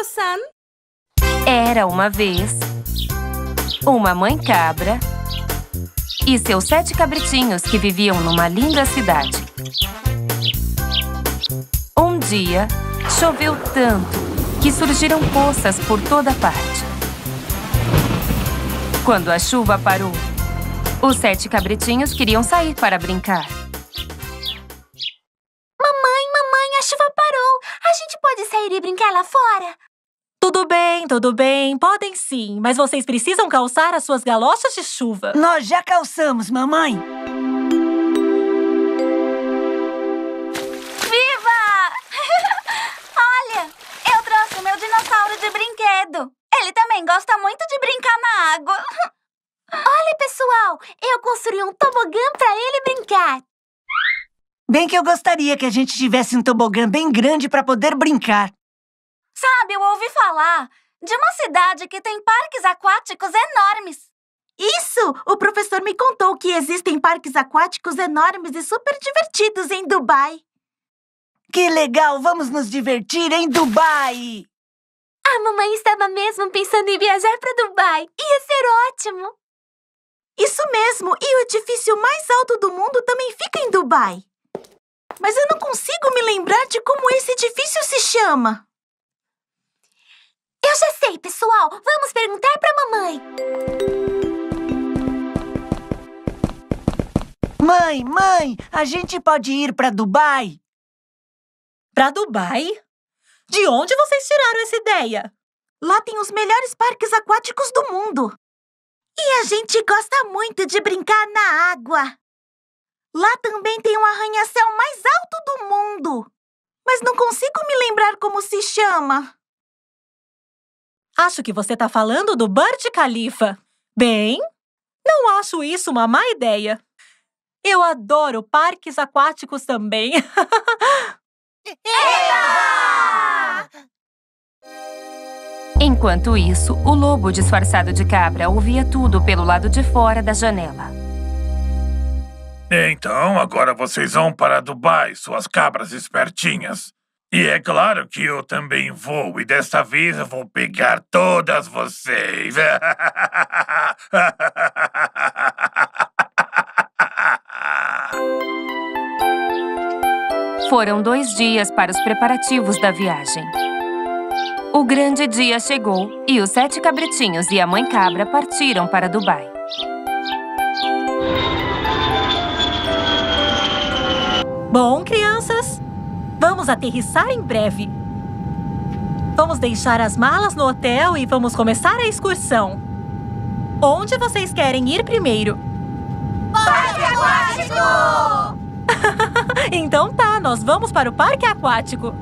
Doçan? Era uma vez uma mãe cabra e seus 7 cabritinhos que viviam numa linda cidade. Um dia, choveu tanto que surgiram poças por toda parte. Quando a chuva parou, os 7 cabritinhos queriam sair para brincar. Mamãe, a chuva parou! A gente pode sair e brincar lá fora? Tudo bem. Podem sim, mas vocês precisam calçar as suas galochas de chuva. Nós já calçamos, mamãe! De brinquedo. Ele também gosta muito de brincar na água. Olha, pessoal, eu construí um tobogã pra ele brincar. Bem que eu gostaria que a gente tivesse um tobogã bem grande pra poder brincar. Sabe, eu ouvi falar de uma cidade que tem parques aquáticos enormes. Isso! O professor me contou que existem parques aquáticos enormes e super divertidos em Dubai. Que legal! Vamos nos divertir em Dubai! A mamãe estava mesmo pensando em viajar para Dubai. Ia ser ótimo! Isso mesmo! E o edifício mais alto do mundo também fica em Dubai. Mas eu não consigo me lembrar de como esse edifício se chama. Eu já sei, pessoal! Vamos perguntar para a mamãe! Mãe! A gente pode ir para Dubai? Para Dubai? De onde vocês tiraram essa ideia? Lá tem os melhores parques aquáticos do mundo. E a gente gosta muito de brincar na água. Lá também tem um arranha-céu mais alto do mundo. Mas não consigo me lembrar como se chama. Acho que você tá falando do Burj Khalifa. Bem, não acho isso uma má ideia. Eu adoro parques aquáticos também. Enquanto isso, o lobo disfarçado de cabra ouvia tudo pelo lado de fora da janela. Então, agora vocês vão para Dubai, suas cabras espertinhas. E é claro que eu também vou, e desta vez eu vou pegar todas vocês. Foram 2 dias para os preparativos da viagem. O grande dia chegou e os 7 cabritinhos e a mãe cabra partiram para Dubai. Bom, crianças, vamos aterrissar em breve. Vamos deixar as malas no hotel e vamos começar a excursão. Onde vocês querem ir primeiro? Parque Aquático! Então tá, nós vamos para o Parque Aquático.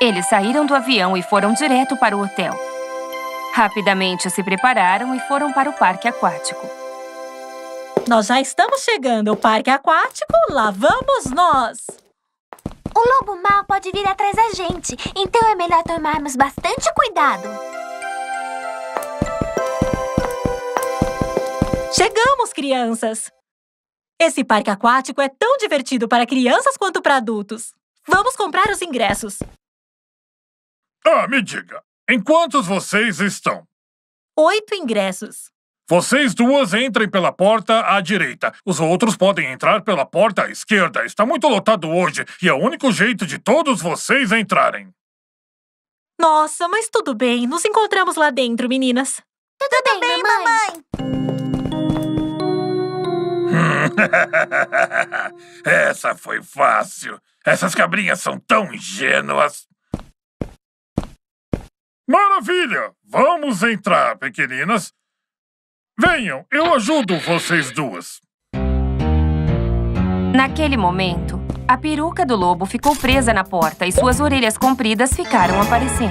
Eles saíram do avião e foram direto para o hotel. Rapidamente se prepararam e foram para o parque aquático. Nós já estamos chegando ao parque aquático, lá vamos nós! O lobo mau pode vir atrás da gente, então é melhor tomarmos bastante cuidado. Chegamos, crianças! Esse parque aquático é tão divertido para crianças quanto para adultos. Vamos comprar os ingressos. Ah, me diga, em quantos vocês estão? 8 ingressos. Vocês duas entrem pela porta à direita. Os outros podem entrar pela porta à esquerda. Está muito lotado hoje e é o único jeito de todos vocês entrarem. Nossa, mas tudo bem. Nos encontramos lá dentro, meninas. Tudo bem, mamãe. Essa foi fácil. Essas cabrinhas são tão ingênuas. Maravilha! Vamos entrar, pequeninas. Venham, eu ajudo vocês duas. Naquele momento, a peruca do lobo ficou presa na porta e suas orelhas compridas ficaram aparecendo.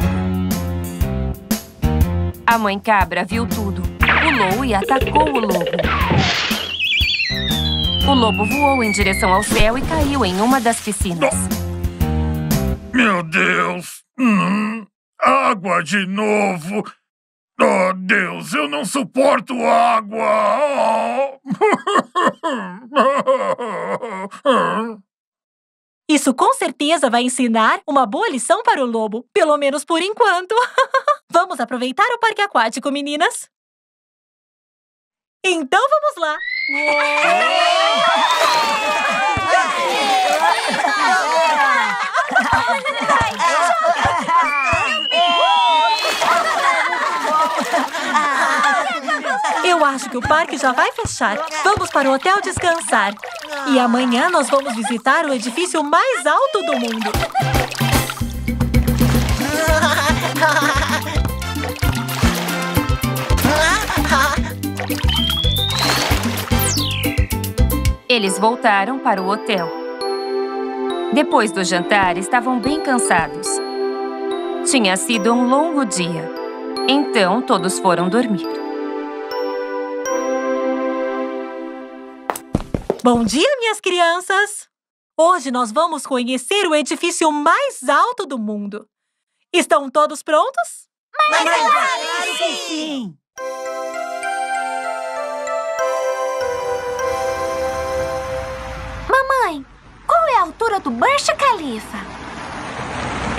A mãe cabra viu tudo, pulou e atacou o lobo. O lobo voou em direção ao céu e caiu em uma das piscinas. Meu Deus! Água de novo! Oh, Deus, eu não suporto água! Isso com certeza vai ensinar uma boa lição para o lobo, pelo menos por enquanto. Vamos aproveitar o parque aquático, meninas? Então vamos lá! Eu acho que o parque já vai fechar. Vamos para o hotel descansar. E amanhã nós vamos visitar o edifício mais alto do mundo. Eles voltaram para o hotel. Depois do jantar, estavam bem cansados. Tinha sido um longo dia. Então, todos foram dormir. Bom dia, minhas crianças! Hoje nós vamos conhecer o edifício mais alto do mundo. Estão todos prontos? Mas claro que sim! Mamãe, qual é a altura do Burj Khalifa?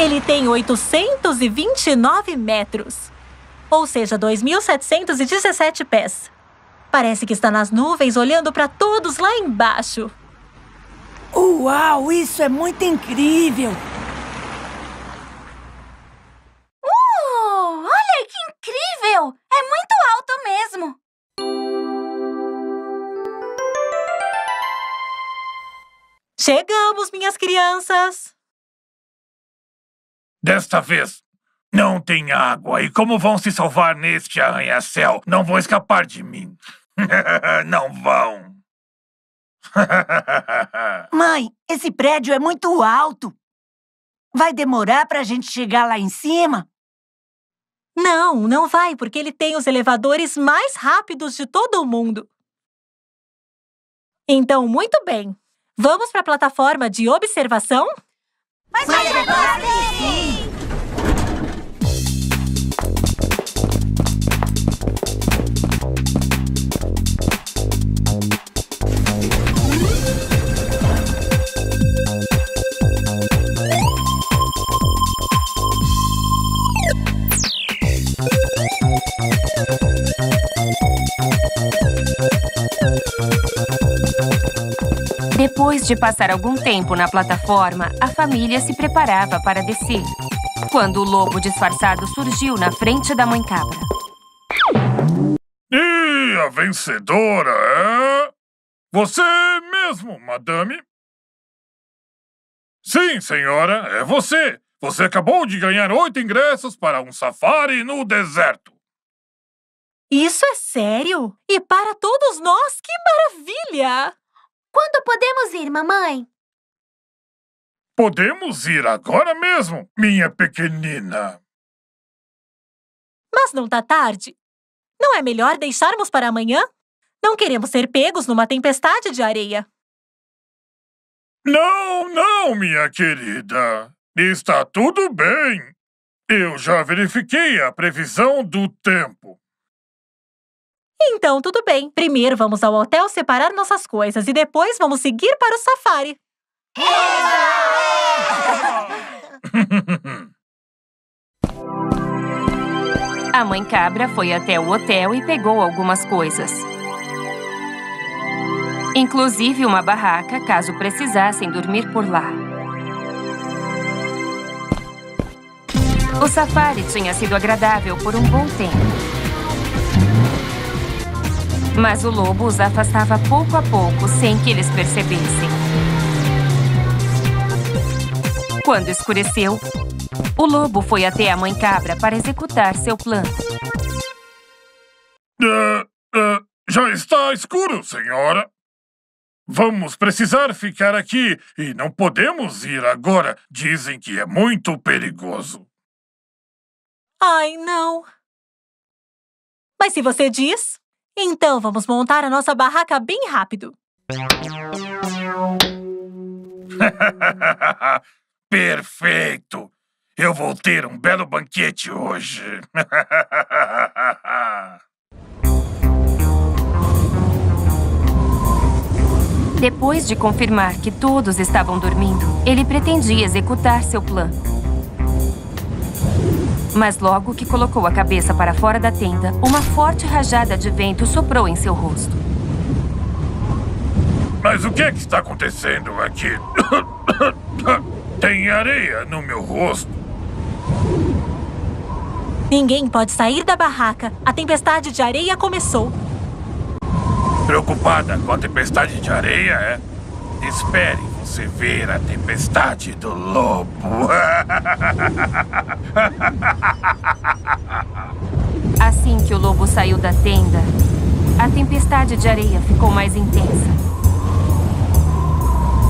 Ele tem 829 metros, ou seja, 2.717 pés. Parece que está nas nuvens olhando para todos lá embaixo. Uau, isso é muito incrível! Olha que incrível! É muito alto mesmo! Chegamos, minhas crianças! Desta vez, não tem água. E como vão se salvar neste arranha-céu? Não vão escapar de mim. Não vão. Mãe, esse prédio é muito alto. Vai demorar pra gente chegar lá em cima? Não, não vai, porque ele tem os elevadores mais rápidos de todo o mundo. Então, muito bem. Vamos pra plataforma de observação? Mas sim! Depois de passar algum tempo na plataforma, a família se preparava para descer. Quando o lobo disfarçado surgiu na frente da mãe cabra. E a vencedora é... você mesmo, madame. Sim, senhora, é você. Você acabou de ganhar 8 ingressos para um safari no deserto. Isso é sério? E para todos nós, que maravilha! Quando podemos ir, mamãe? Podemos ir agora mesmo, minha pequenina. Mas não tá tarde. Não é melhor deixarmos para amanhã? Não queremos ser pegos numa tempestade de areia. Não, não, minha querida. Está tudo bem. Eu já verifiquei a previsão do tempo. Então, tudo bem. Primeiro vamos ao hotel separar nossas coisas e depois vamos seguir para o safari. A mãe cabra foi até o hotel e pegou algumas coisas. Inclusive uma barraca, caso precisassem dormir por lá. O safari tinha sido agradável por um bom tempo. Mas o lobo os afastava pouco a pouco, sem que eles percebessem. Quando escureceu, o lobo foi até a mãe cabra para executar seu plano. Já está escuro, senhora. Vamos precisar ficar aqui e não podemos ir agora. Dizem que é muito perigoso. Ai, não. Mas se você diz... então, vamos montar a nossa barraca bem rápido. Perfeito! Eu vou ter um belo banquete hoje. Depois de confirmar que todos estavam dormindo, ele pretendia executar seu plano. Mas logo que colocou a cabeça para fora da tenda, uma forte rajada de vento soprou em seu rosto. Mas o que é que está acontecendo aqui? Tem areia no meu rosto. Ninguém pode sair da barraca. A tempestade de areia começou. Preocupada com a tempestade de areia, é? Espere você ver a tempestade do lobo. Assim que o lobo saiu da tenda, a tempestade de areia ficou mais intensa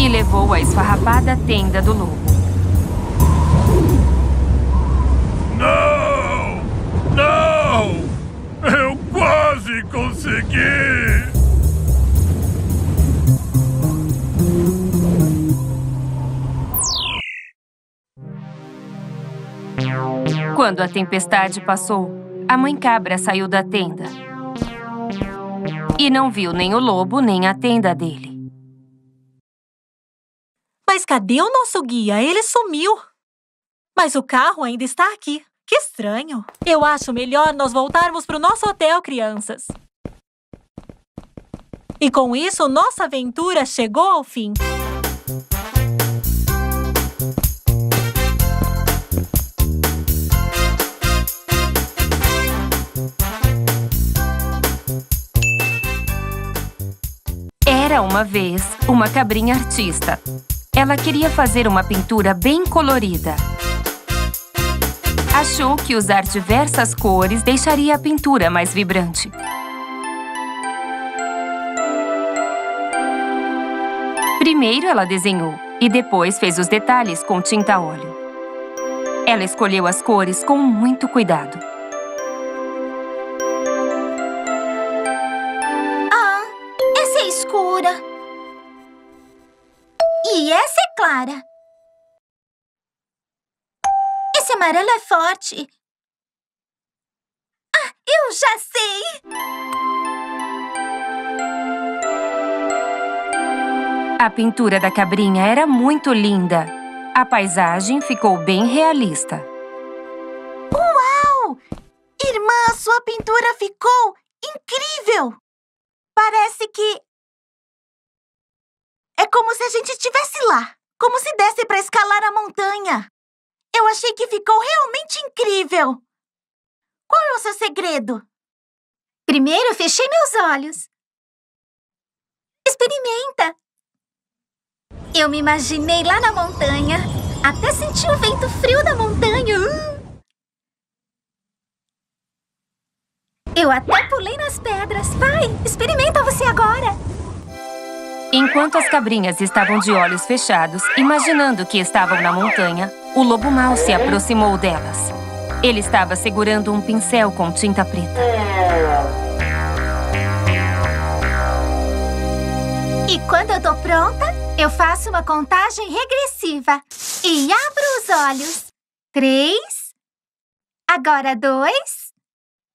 e levou a esfarrapada tenda do lobo. Não! Não! Eu quase consegui! Quando a tempestade passou, a mãe cabra saiu da tenda e não viu nem o lobo, nem a tenda dele. Mas cadê o nosso guia? Ele sumiu. Mas o carro ainda está aqui. Que estranho. Eu acho melhor nós voltarmos para o nosso hotel, crianças. E com isso, nossa aventura chegou ao fim. Era uma vez uma cabrinha artista. Ela queria fazer uma pintura bem colorida. Achou que usar diversas cores deixaria a pintura mais vibrante. Primeiro ela desenhou e depois fez os detalhes com tinta a óleo. Ela escolheu as cores com muito cuidado. Escura. E essa é clara. Esse amarelo é forte. Ah, eu já sei! A pintura da cabrinha era muito linda. A paisagem ficou bem realista. Uau! Irmã, sua pintura ficou incrível! Parece que... é como se a gente estivesse lá. Como se desse para escalar a montanha. Eu achei que ficou realmente incrível. Qual é o seu segredo? Primeiro, fechei meus olhos. Experimenta. Eu me imaginei lá na montanha. Até senti o vento frio da montanha. Eu até pulei nas pedras. Vai, experimenta você agora. Enquanto as cabrinhas estavam de olhos fechados, imaginando que estavam na montanha, o lobo mau se aproximou delas. Ele estava segurando um pincel com tinta preta. E quando eu tô pronta, eu faço uma contagem regressiva e abro os olhos. 3, agora 2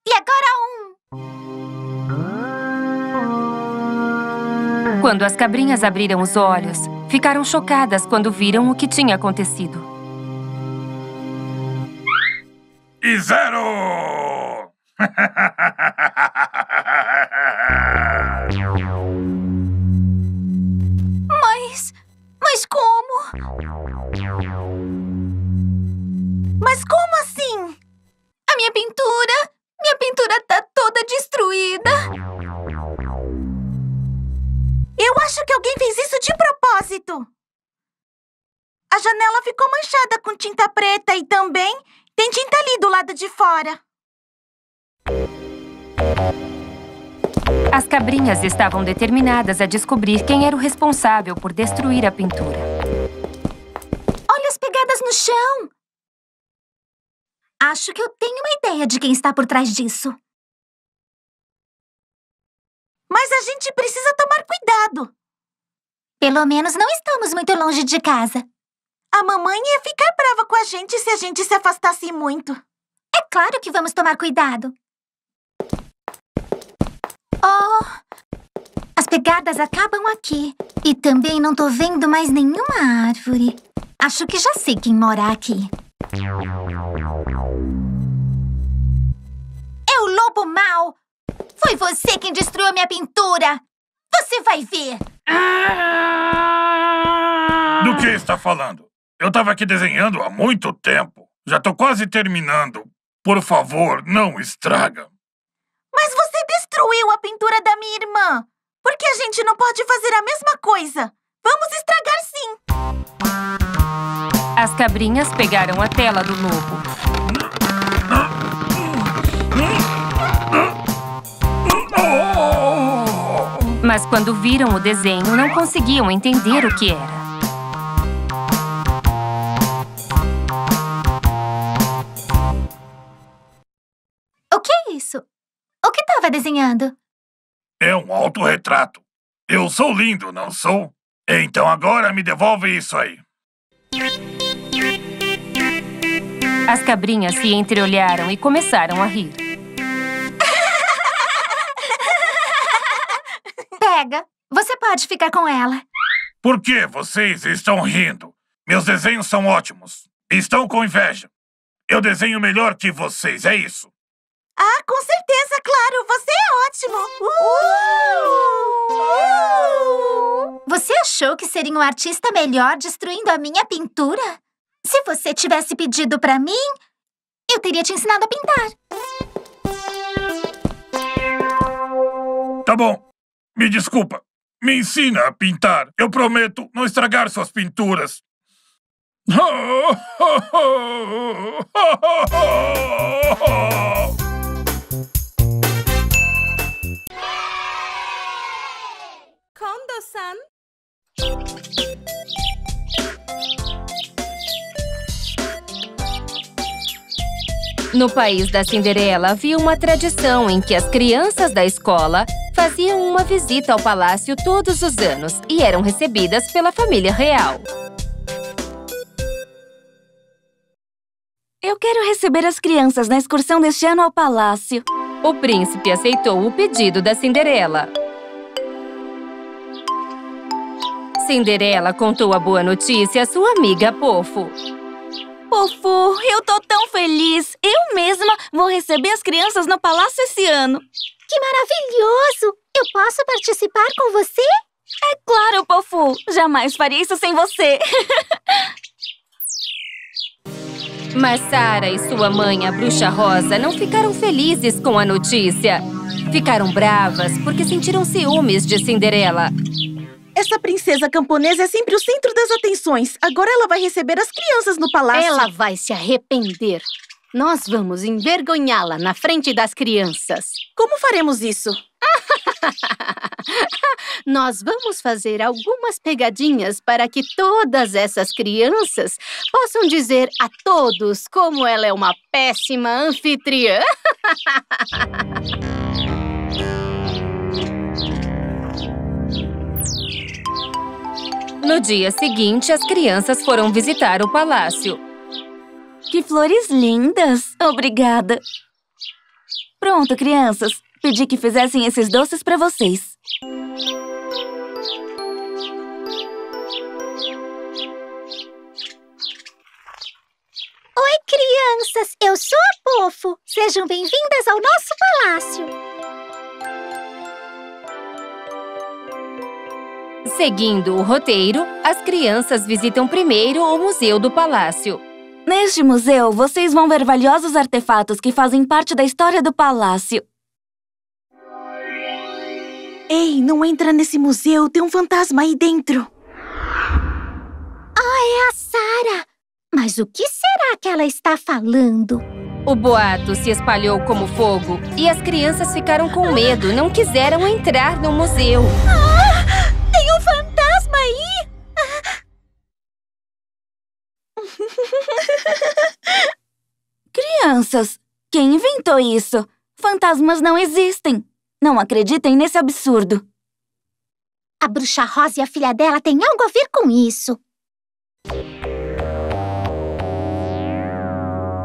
e agora 1. Quando as cabrinhas abriram os olhos, ficaram chocadas quando viram o que tinha acontecido. E zero! Mas como? Mas como assim? A minha pintura tá toda destruída. Eu acho que alguém fez isso de propósito. A janela ficou manchada com tinta preta e também tem tinta ali do lado de fora. As cabrinhas estavam determinadas a descobrir quem era o responsável por destruir a pintura. Olha as pegadas no chão! Acho que eu tenho uma ideia de quem está por trás disso. Mas a gente precisa tomar cuidado. Pelo menos não estamos muito longe de casa. A mamãe ia ficar brava com a gente se a gente se afastasse muito. É claro que vamos tomar cuidado. Oh, as pegadas acabam aqui. E também não tô vendo mais nenhuma árvore. Acho que já sei quem mora aqui. É o lobo mau! Foi você quem destruiu minha pintura! Você vai ver! Do que está falando? Eu tava aqui desenhando há muito tempo. Já tô quase terminando. Por favor, não estraga. Mas você destruiu a pintura da minha irmã! Por que a gente não pode fazer a mesma coisa? Vamos estragar sim! As cabrinhas pegaram a tela do lobo. Mas quando viram o desenho, não conseguiam entender o que era. O que é isso? O que estava desenhando? É um autorretrato. Eu sou lindo, não sou? Então agora me devolve isso aí. As cabrinhas se entreolharam e começaram a rir. Pega, você pode ficar com ela. Por que vocês estão rindo? Meus desenhos são ótimos. Estão com inveja. Eu desenho melhor que vocês, é isso? Ah, com certeza, claro! Você é ótimo! Você achou que seria um artista melhor destruindo a minha pintura? Se você tivesse pedido pra mim, eu teria te ensinado a pintar. Tá bom. Me desculpa. Me ensina a pintar. Eu prometo não estragar suas pinturas. No país da Cinderela havia uma tradição em que as crianças da escola faziam uma visita ao palácio todos os anos e eram recebidas pela família real. Eu quero receber as crianças na excursão deste ano ao palácio. O príncipe aceitou o pedido da Cinderela. Cinderela contou a boa notícia à sua amiga Pofo. Pofo, eu tô tão feliz! Eu mesma vou receber as crianças no palácio esse ano! Que maravilhoso! Eu posso participar com você? É claro, Pofo! Jamais faria isso sem você! Mas Sarah e sua mãe, a Bruxa Rosa, não ficaram felizes com a notícia. Ficaram bravas porque sentiram ciúmes de Cinderela. Essa princesa camponesa é sempre o centro das atenções. Agora ela vai receber as crianças no palácio. Ela vai se arrepender. Nós vamos envergonhá-la na frente das crianças. Como faremos isso? Nós vamos fazer algumas pegadinhas para que todas essas crianças possam dizer a todos como ela é uma péssima anfitriã. No dia seguinte, as crianças foram visitar o palácio. Que flores lindas! Obrigada! Pronto, crianças. Pedi que fizessem esses doces para vocês. Oi, crianças! Eu sou a Pofo. Sejam bem-vindas ao nosso palácio. Seguindo o roteiro, as crianças visitam primeiro o Museu do Palácio. Neste museu, vocês vão ver valiosos artefatos que fazem parte da história do palácio. Ei, não entra nesse museu, tem um fantasma aí dentro. Ah, é a Sarah! Mas o que será que ela está falando? O boato se espalhou como fogo e as crianças ficaram com medo, não quiseram entrar no museu. Tem um fantasma aí! Crianças, quem inventou isso? Fantasmas não existem! Não acreditem nesse absurdo! A Bruxa Rosa e a filha dela têm algo a ver com isso!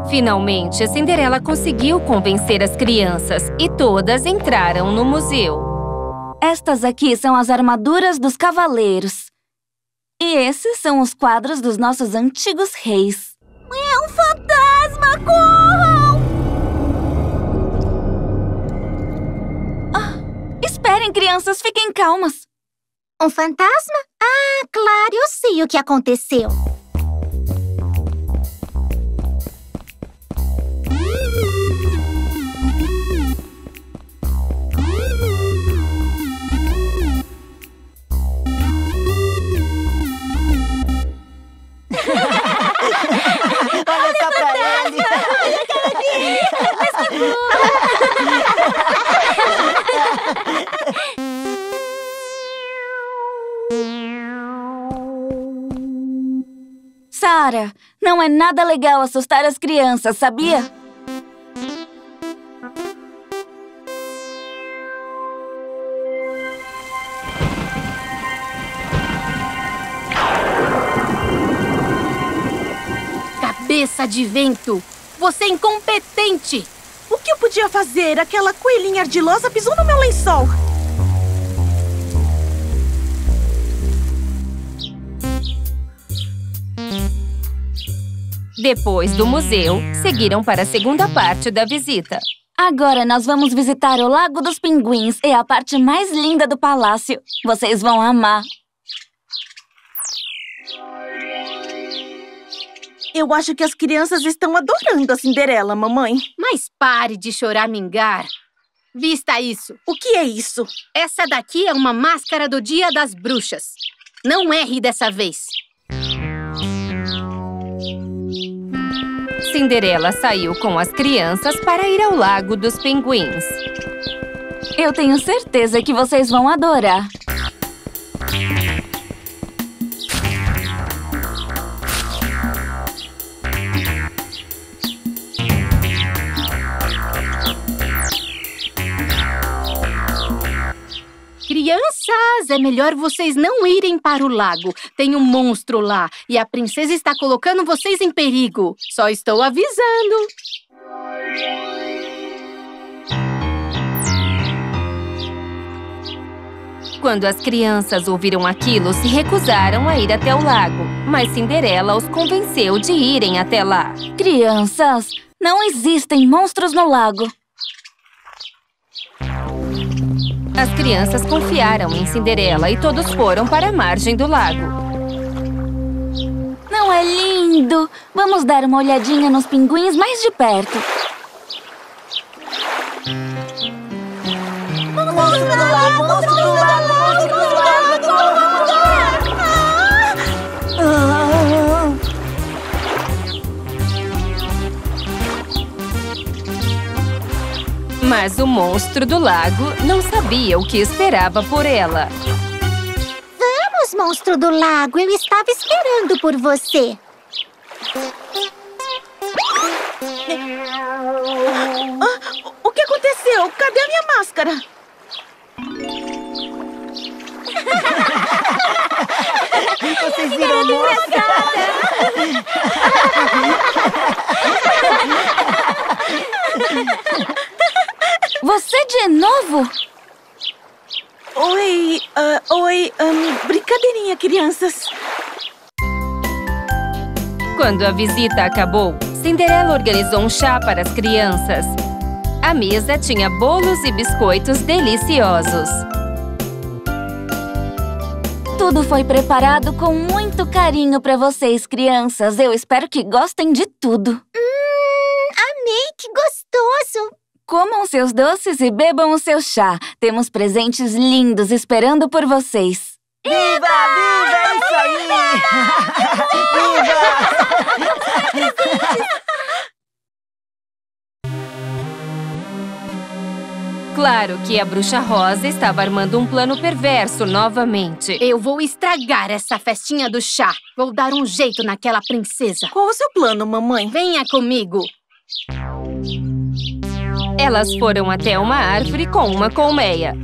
Finalmente, a Cinderela conseguiu convencer as crianças e todas entraram no museu. Estas aqui são as armaduras dos cavaleiros. E esses são os quadros dos nossos antigos reis. É um fantasma! Corram! Ah, esperem, crianças! Fiquem calmas! Um fantasma? Ah, claro! Eu sei o que aconteceu! Olha só pra ele! Olha aquela criança! Mas que boa! Sarah, não é nada legal assustar as crianças, sabia? Cabeça de vento! Você é incompetente! O que eu podia fazer? Aquela coelhinha ardilosa pisou no meu lençol! Depois do museu, seguiram para a segunda parte da visita. Agora nós vamos visitar o Lago dos Pinguins. É a parte mais linda do palácio. Vocês vão amar! Eu acho que as crianças estão adorando a Cinderela, mamãe. Mas pare de choramingar. Vista isso. O que é isso? Essa daqui é uma máscara do Dia das Bruxas. Não erre dessa vez. Cinderela saiu com as crianças para ir ao Lago dos Pinguins. Eu tenho certeza que vocês vão adorar. Crianças, é melhor vocês não irem para o lago. Tem um monstro lá e a princesa está colocando vocês em perigo. Só estou avisando. Quando as crianças ouviram aquilo, se recusaram a ir até o lago. Mas Cinderela os convenceu de irem até lá. Crianças, não existem monstros no lago. As crianças confiaram em Cinderela e todos foram para a margem do lago. Não é lindo? Vamos dar uma olhadinha nos pinguins mais de perto. Monstro do lago! Monstro do lago! Monstro do lago! Mas o monstro do lago não sabia o que esperava por ela. Vamos, monstro do lago! Eu estava esperando por você! Ah, o que aconteceu? Cadê a minha máscara? Vocês viram a máscara? Você de novo? Oi, brincadeirinha, crianças. Quando a visita acabou, Cinderela organizou um chá para as crianças. A mesa tinha bolos e biscoitos deliciosos. Tudo foi preparado com muito carinho para vocês, crianças. Eu espero que gostem de tudo. Amei, que gostoso! Comam seus doces e bebam o seu chá. Temos presentes lindos esperando por vocês. Viva! Viva! É isso aí! Viva! Claro que a Bruxa Rosa estava armando um plano perverso novamente. Eu vou estragar essa festinha do chá. Vou dar um jeito naquela princesa. Qual o seu plano, mamãe? Venha comigo. Elas foram até uma árvore com uma colmeia.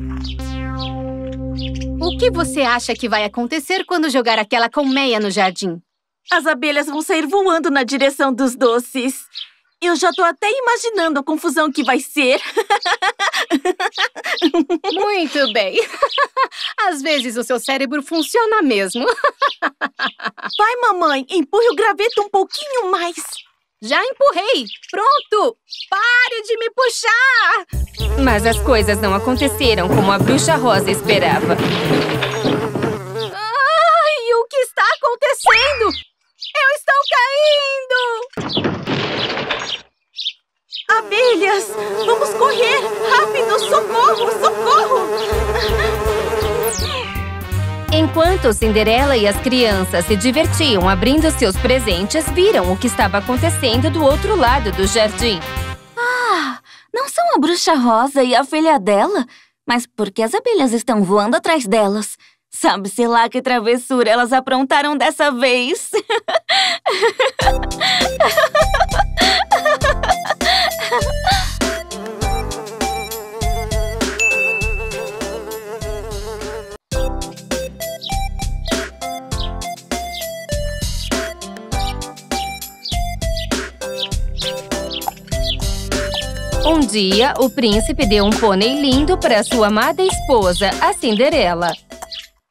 O que você acha que vai acontecer quando jogar aquela colmeia no jardim? As abelhas vão sair voando na direção dos doces. Eu já tô até imaginando a confusão que vai ser. Muito bem. Às vezes o seu cérebro funciona mesmo. Vai, mamãe, empurre o graveto um pouquinho mais. Já empurrei. Pronto. Pare de me puxar. Mas as coisas não aconteceram como a Bruxa Rosa esperava. Ai, o que está acontecendo? Eu estou caindo. Abelhas! Vamos correr! Rápido! Socorro! Socorro! Enquanto Cinderela e as crianças se divertiam abrindo seus presentes, viram o que estava acontecendo do outro lado do jardim. Ah! Não são a Bruxa Rosa e a filha dela? Mas por que as abelhas estão voando atrás delas? Sabe-se lá que travessura elas aprontaram dessa vez! Um dia, o príncipe deu um pônei lindo para sua amada esposa, a Cinderela.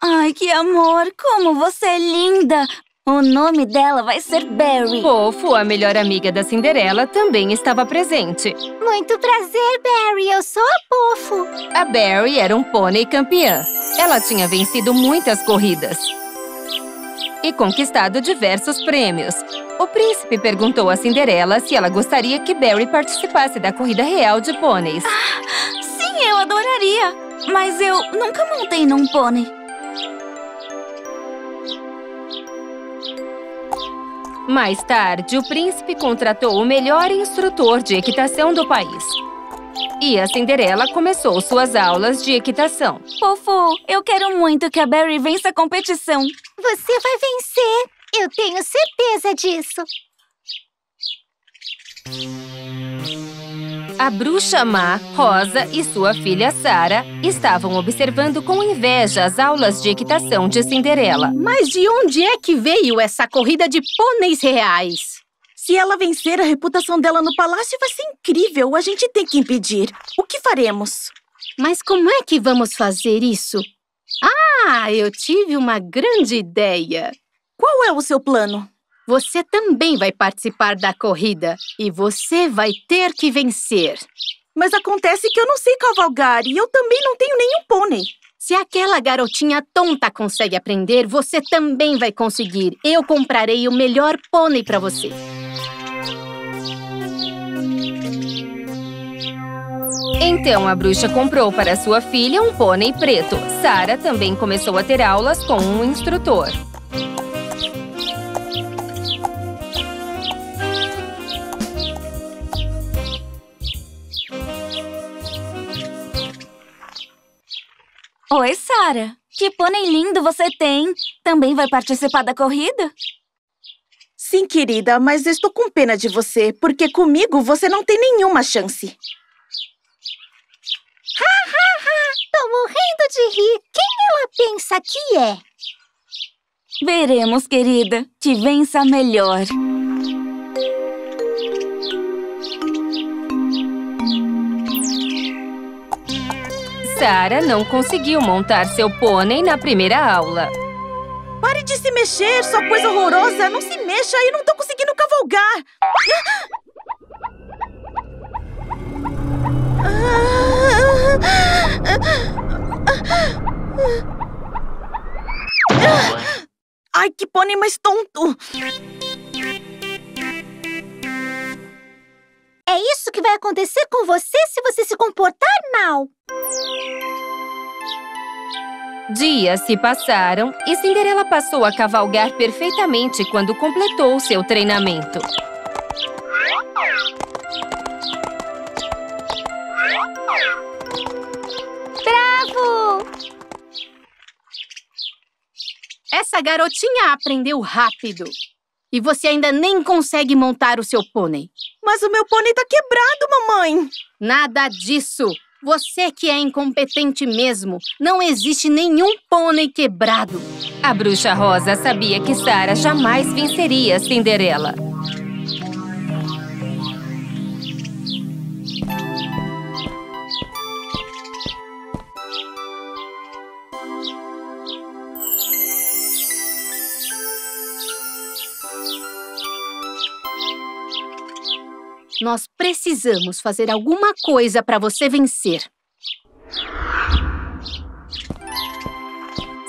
Ai, que amor! Como você é linda! O nome dela vai ser Barry. Pofo, a melhor amiga da Cinderela, também estava presente. Muito prazer, Barry. Eu sou a Pofo. A Barry era um pônei campeã. Ela tinha vencido muitas corridas e conquistado diversos prêmios. O príncipe perguntou a Cinderela se ela gostaria que Barry participasse da corrida real de pôneis. Ah, sim, eu adoraria! Mas eu nunca montei num pônei. Mais tarde, o príncipe contratou o melhor instrutor de equitação do país. E a Cinderela começou suas aulas de equitação. Pofo, eu quero muito que a Barry vença a competição. Você vai vencer! Eu tenho certeza disso! A bruxa má, Rosa, e sua filha Sarah estavam observando com inveja as aulas de equitação de Cinderela. Mas de onde é que veio essa corrida de pôneis reais? Se ela vencer, a reputação dela no palácio vai ser incrível. A gente tem que impedir. O que faremos? Mas como é que vamos fazer isso? Ah, eu tive uma grande ideia! Qual é o seu plano? Você também vai participar da corrida e você vai ter que vencer. Mas acontece que eu não sei cavalgar e eu também não tenho nenhum pônei. Se aquela garotinha tonta consegue aprender, você também vai conseguir. Eu comprarei o melhor pônei para você. Então a bruxa comprou para sua filha um pônei preto. Sarah também começou a ter aulas com um instrutor. Oi, Sarah. Que pônei lindo você tem. Também vai participar da corrida? Sim, querida, mas estou com pena de você, porque comigo você não tem nenhuma chance. Ha, ha, ha! Tô morrendo de rir. Quem ela pensa que é? Veremos, querida. Te vença melhor. Sarah não conseguiu montar seu pônei na primeira aula. Pare de se mexer, sua coisa horrorosa! Não se mexa, eu não tô conseguindo cavalgar! Ai, que pônei mais tonto! É isso que vai acontecer com você se você se comportar mal. Dias se passaram e Cinderela passou a cavalgar perfeitamente quando completou seu treinamento. Bravo! Essa garotinha aprendeu rápido. E você ainda nem consegue montar o seu pônei. Mas o meu pônei tá quebrado, mamãe! Nada disso! Você que é incompetente mesmo. Não existe nenhum pônei quebrado. A Bruxa Rosa sabia que Sarah jamais venceria Cinderela. Nós precisamos fazer alguma coisa para você vencer.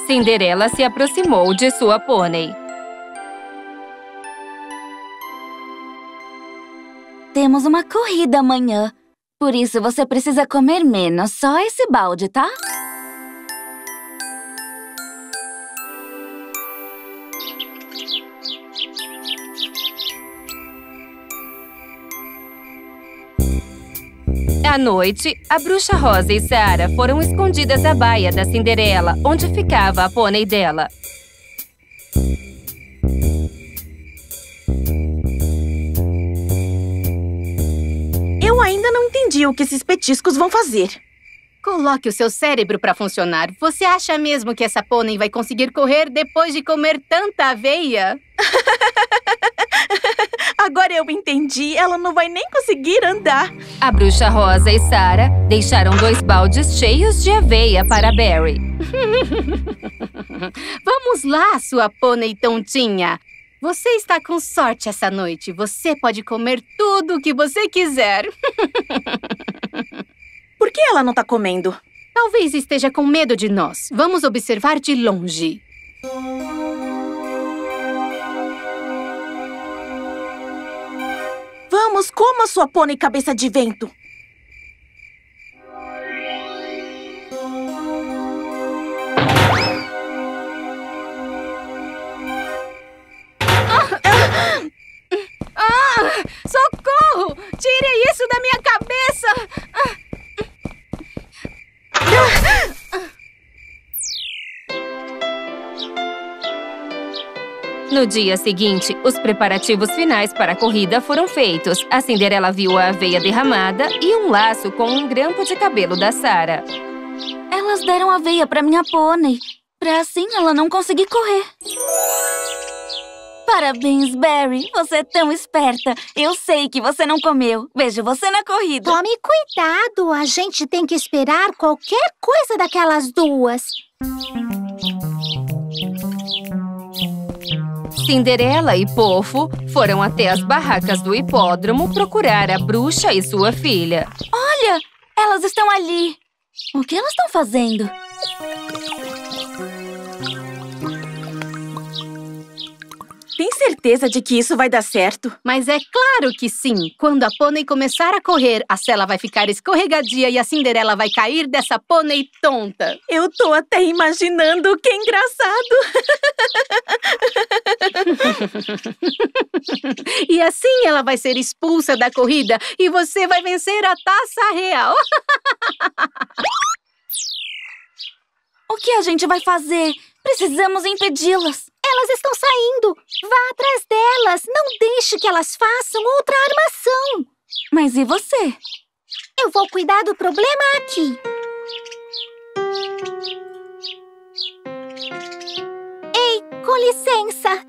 Cinderela se aproximou de sua pônei. Temos uma corrida amanhã. Por isso, você precisa comer menos. Só esse balde, tá? À noite, a Bruxa Rosa e Sarah foram escondidas da baia da Cinderela, onde ficava a pônei dela. Eu ainda não entendi o que esses petiscos vão fazer. Coloque o seu cérebro para funcionar. Você acha mesmo que essa pônei vai conseguir correr depois de comer tanta aveia? Agora eu entendi, ela não vai nem conseguir andar. A Bruxa Rosa e Sarah deixaram 2 baldes cheios de aveia para Barry. Vamos lá, sua pônei tontinha. Você está com sorte essa noite. Você pode comer tudo o que você quiser. Por que ela não está comendo? Talvez esteja com medo de nós. Vamos observar de longe. Vamos, coma sua pônei cabeça de vento! Socorro! Tirem isso da minha cabeça! No dia seguinte, os preparativos finais para a corrida foram feitos. A Cinderela viu a aveia derramada e um laço com um grampo de cabelo da Sarah. Elas deram aveia para minha pônei, para assim ela não conseguir correr. Parabéns, Barry. Você é tão esperta. Eu sei que você não comeu. Vejo você na corrida. Tome cuidado. A gente tem que esperar qualquer coisa daquelas duas. Cinderela e Pofo foram até as barracas do hipódromo procurar a bruxa e sua filha. Olha! Elas estão ali! O que elas estão fazendo? Tem certeza de que isso vai dar certo? Mas é claro que sim! Quando a pônei começar a correr, a Sela vai ficar escorregadia e a Cinderela vai cair dessa pônei tonta. Eu tô até imaginando o que é engraçado! E assim ela vai ser expulsa da corrida e você vai vencer a taça real. O que a gente vai fazer? Precisamos impedi-las. Elas estão saindo. Vá atrás delas. Não deixe que elas façam outra armação. Mas e você? Eu vou cuidar do problema aqui. Ei, com licença.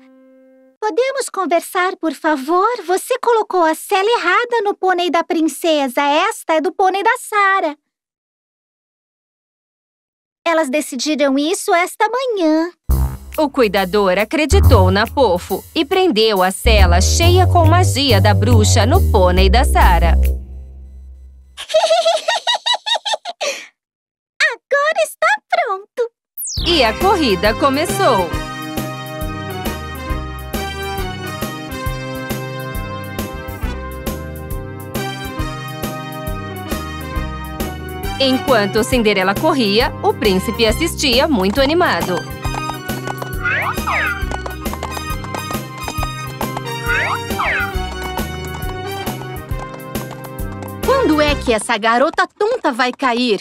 Podemos conversar, por favor? Você colocou a sela errada no pônei da princesa. Esta é do pônei da Sarah. Elas decidiram isso esta manhã. O cuidador acreditou na Pofo e prendeu a sela cheia com magia da bruxa no pônei da Sarah. Agora está pronto! E a corrida começou. Enquanto Cinderela corria, o príncipe assistia muito animado. Quando é que essa garota tonta vai cair?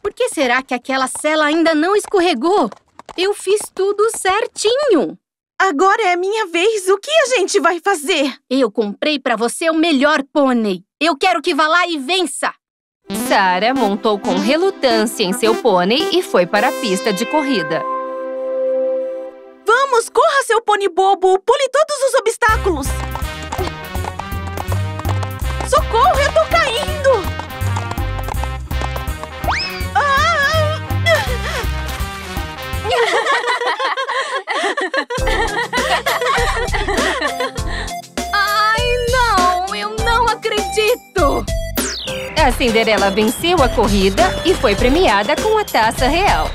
Por que será que aquela sela ainda não escorregou? Eu fiz tudo certinho! Agora é a minha vez! O que a gente vai fazer? Eu comprei pra você o melhor pônei! Eu quero que vá lá e vença! Sarah montou com relutância em seu pônei e foi para a pista de corrida. Vamos, corra, seu pônei bobo! Pule todos os obstáculos! Socorro, eu tô caindo! Ah! acredito! A Cinderela venceu a corrida e foi premiada com a taça real.